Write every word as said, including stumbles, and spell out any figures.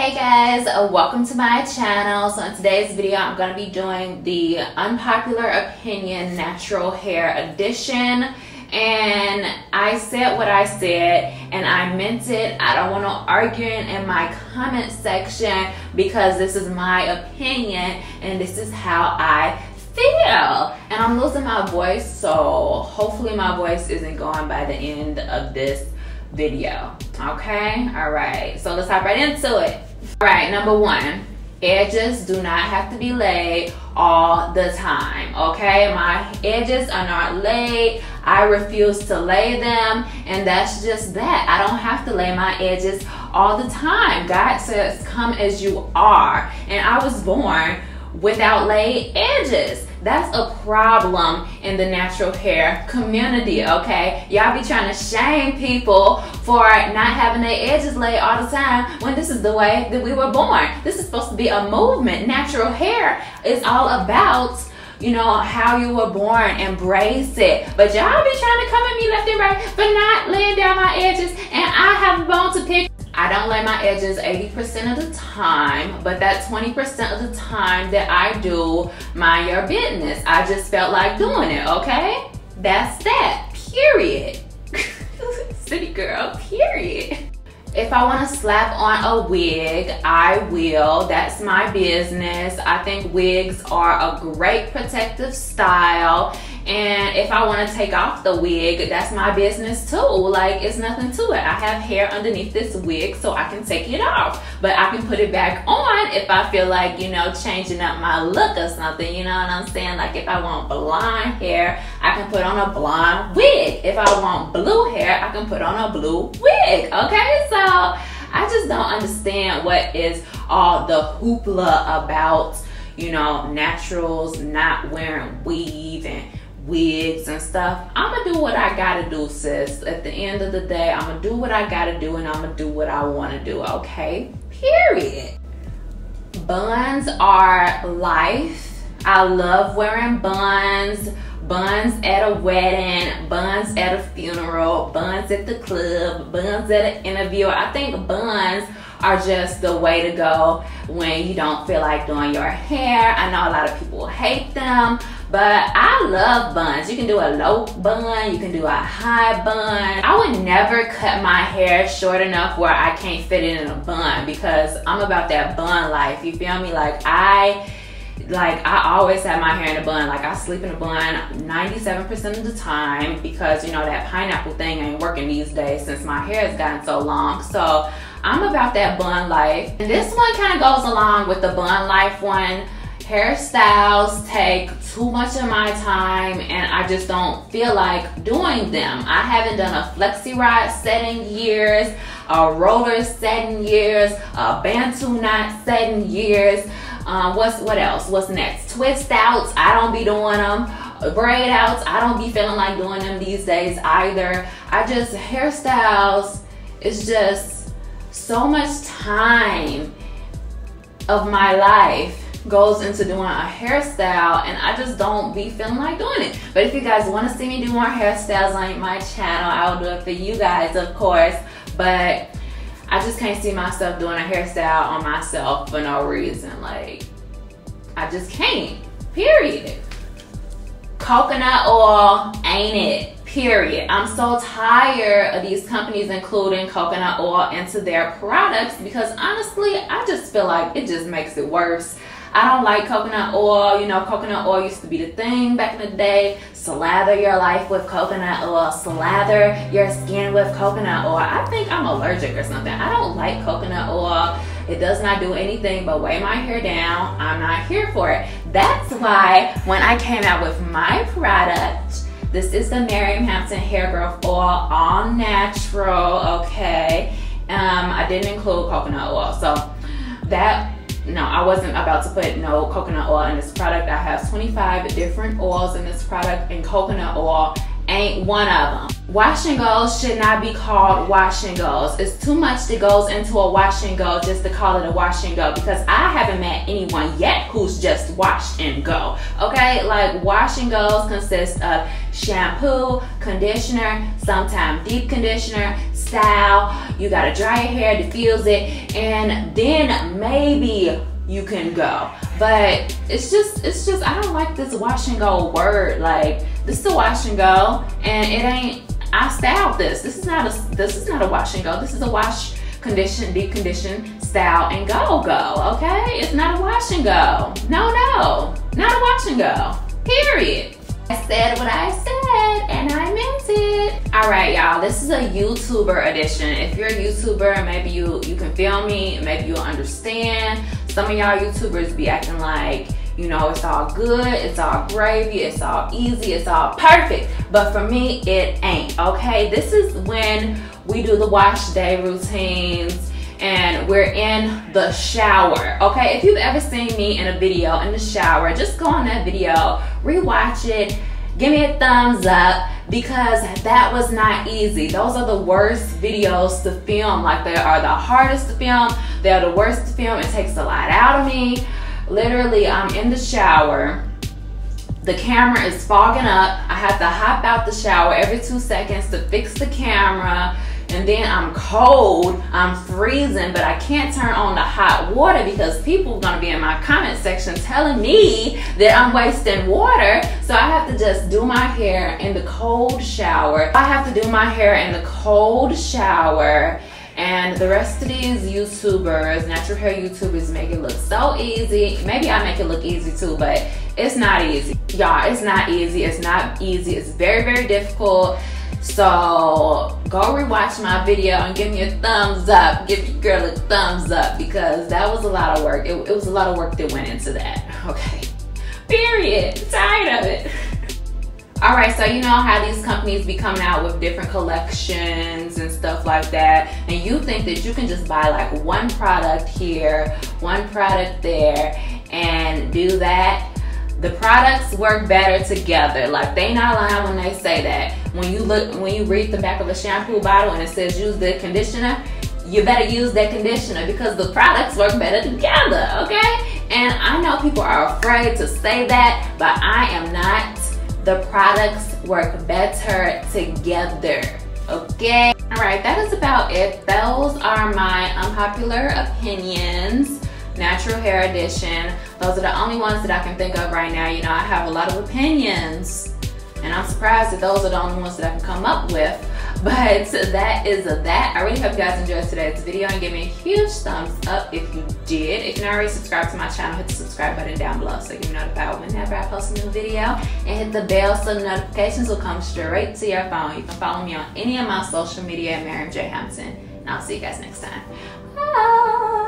Hey guys, welcome to my channel. So in today's video I'm going to be doing the unpopular opinion natural hair edition, and I said what I said and I meant it. I don't want to argue in my comment section because this is my opinion and this is how I feel, and I'm losing my voice, so hopefully my voice isn't gone by the end of this video. Okay, all right, so let's hop right into it. All right, number one, edges do not have to be laid all the time. Okay, my edges are not laid. I refuse to lay them, and that's just that. I don't have to lay my edges all the time. God says come as you are, and I was born without laid edges. That's a problem in the natural hair community, okay? Y'all be trying to shame people for not having their edges laid all the time when this is the way that we were born. This is supposed to be a movement. Natural hair is all about, you know, how you were born. Embrace it. But y'all be trying to come at me left and right for not laying down my edges, and I have a bone to pick. I don't lay my edges eighty percent of the time, but that twenty percent of the time that I do, mind your business. I just felt like doing it, okay? That's that, period. City girl, period. If I want to slap on a wig, I will. That's my business. I think wigs are a great protective style. And if I want to take off the wig, that's my business too. Like, it's nothing to it. I have hair underneath this wig, so I can take it off. But I can put it back on if I feel like, you know, changing up my look or something. You know what I'm saying? Like, if I want blonde hair, I can put on a blonde wig. If I want blue hair, I can put on a blue wig. Okay? So, I just don't understand what is all the hoopla about, you know, naturals not wearing weave and wigs and stuff. I'ma do what I gotta do, sis. At the end of the day, I'ma do what I gotta do, and I'ma do what I wanna do, okay? Period. Buns are life. I love wearing buns. Buns at a wedding, buns at a funeral, buns at the club, buns at an interview. I think buns are just the way to go when you don't feel like doing your hair. I know a lot of people hate them, but I love buns. You can do a low bun, you can do a high bun. I would never cut my hair short enough where I can't fit it in a bun, because I'm about that bun life, you feel me? Like I, like I always have my hair in a bun. Like I sleep in a bun ninety-seven percent of the time, because you know that pineapple thing ain't working these days since my hair has gotten so long. So I'm about that bun life. And this one kind of goes along with the bun life one. Hairstyles take too much of my time, and I just don't feel like doing them. I haven't done a flexi rod set in years, a roller set in years, a bantu knot set in years. Um, what's what else? What's next? Twist outs. I don't be doing them. Braid outs. I don't be feeling like doing them these days either. I just hairstyles. It's just so much time of my life goes into doing a hairstyle, and I just don't be feeling like doing it. But if you guys want to see me do more hairstyles on my channel, I'll do it for you guys, of course. But I just can't see myself doing a hairstyle on myself for no reason. Like, I just can't. Period. Coconut oil ain't it. Period. I'm so tired of these companies including coconut oil into their products, because honestly, I just feel like it just makes it worse. I don't like coconut oil. You know, coconut oil used to be the thing back in the day. Slather your life with coconut oil. Slather your skin with coconut oil. I think I'm allergic or something. I don't like coconut oil. It does not do anything but weigh my hair down. I'm not here for it. That's why when I came out with my product, this is the Maryam Hampton Hair Growth Oil, all natural, okay? Um, I didn't include coconut oil, so that, no, I wasn't about to put no coconut oil in this product. I have twenty-five different oils in this product, and coconut oil ain't one of them. Wash and goes should not be called wash and goes. It's too much that goes into a wash and go just to call it a wash and go, because I haven't met anyone yet who's just wash and go, okay? Like, wash and goes consist of shampoo, conditioner, sometimes deep conditioner, style. You gotta dry your hair, diffuse it, and then maybe you can go. But it's just, it's just, I don't like this wash and go word. Like, this is a wash and go, and it ain't. I styled this. This is not a. This is not a wash and go. This is a wash, condition, deep condition, style, and go go. Okay, it's not a wash and go. No, no, not a wash and go. Period. I said what I said, and I meant it. All right, y'all. This is a YouTuber edition. If you're a YouTuber, maybe you you can feel me. Maybe you'll understand. Some of y'all YouTubers be acting like, you know, it's all good, it's all gravy, it's all easy, it's all perfect. But for me, it ain't, okay? This is when we do the wash day routines and we're in the shower, okay? If you've ever seen me in a video in the shower, just go on that video, rewatch it, give me a thumbs up, because that was not easy. Those are the worst videos to film. Like, they are the hardest to film. They are the worst to film. It takes a lot out of me. Literally, I'm in the shower. The camera is fogging up. I have to hop out the shower every two seconds to fix the camera. And then I'm cold, I'm freezing, but I can't turn on the hot water because people are gonna be in my comment section telling me that I'm wasting water. So I have to just do my hair in the cold shower. I have to do my hair in the cold shower. And the rest of these YouTubers, natural hair YouTubers, make it look so easy. Maybe I make it look easy too, but it's not easy. Y'all, it's not easy, it's not easy. It's very, very difficult. So go rewatch my video and give me a thumbs up. Give your girl a thumbs up, because that was a lot of work. It, it was a lot of work that went into that, okay? Period, I'm tired of it. All right, so you know how these companies be coming out with different collections and stuff like that, and you think that you can just buy like one product here, one product there, and do that. The products work better together. Like, they not lying when they say that. When you look, when you read the back of a shampoo bottle and it says use the conditioner, you better use that conditioner, because the products work better together, okay? And I know people are afraid to say that, but I am not. The products work better together, okay? All right, that is about it. Those are my unpopular opinions, natural hair edition. Those are the only ones that I can think of right now. You know, I have a lot of opinions, and I'm surprised that those are the only ones that I can come up with. But that is that. I really hope you guys enjoyed today's video, and give me a huge thumbs up if you did. If you're not already subscribed to my channel, hit the subscribe button down below so you're notified whenever I post a new video, and hit the bell so the notifications will come straight to your phone. You can follow me on any of my social media at Maryam J Hampton, and I'll see you guys next time. Bye!